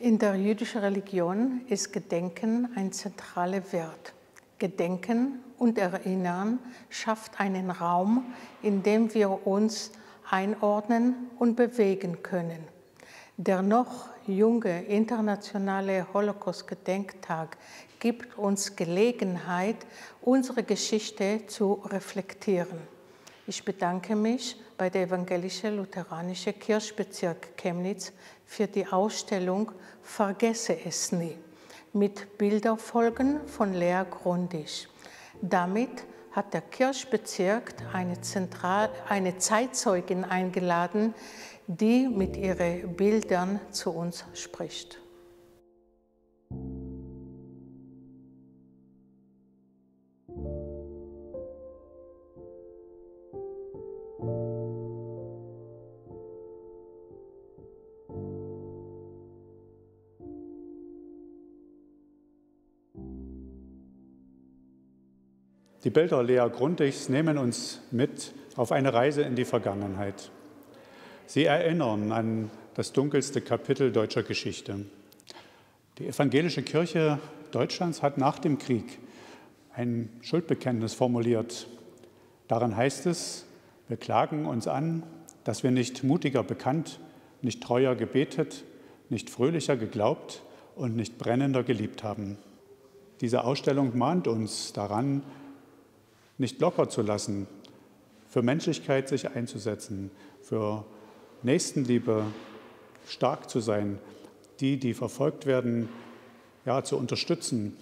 In der jüdischen Religion ist Gedenken ein zentraler Wert. Gedenken und Erinnern schafft einen Raum, in dem wir uns einordnen und bewegen können. Der noch junge internationale Holocaust-Gedenktag gibt uns Gelegenheit, unsere Geschichte zu reflektieren. Ich bedanke mich bei der Evangelischen Lutheranische Kirchbezirk Chemnitz für die Ausstellung Vergesse es nie mit Bilderfolgen von Lea Grundig. Damit hat der Kirchbezirk eine Zeitzeugin eingeladen, die mit ihren Bildern zu uns spricht. Die Bilder Lea Grundigs nehmen uns mit auf eine Reise in die Vergangenheit. Sie erinnern an das dunkelste Kapitel deutscher Geschichte. Die Evangelische Kirche Deutschlands hat nach dem Krieg ein Schuldbekenntnis formuliert. Darin heißt es, wir klagen uns an, dass wir nicht mutiger bekannt, nicht treuer gebetet, nicht fröhlicher geglaubt und nicht brennender geliebt haben. Diese Ausstellung mahnt uns daran, nicht locker zu lassen, für Menschlichkeit sich einzusetzen, für Nächstenliebe stark zu sein, die verfolgt werden, ja, zu unterstützen.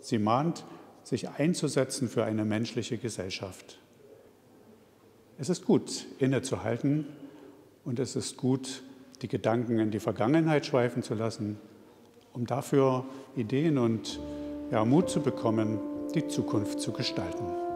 Sie mahnt, sich einzusetzen für eine menschliche Gesellschaft. Es ist gut, innezuhalten, und es ist gut, die Gedanken in die Vergangenheit schweifen zu lassen, um dafür Ideen und Mut zu bekommen, die Zukunft zu gestalten.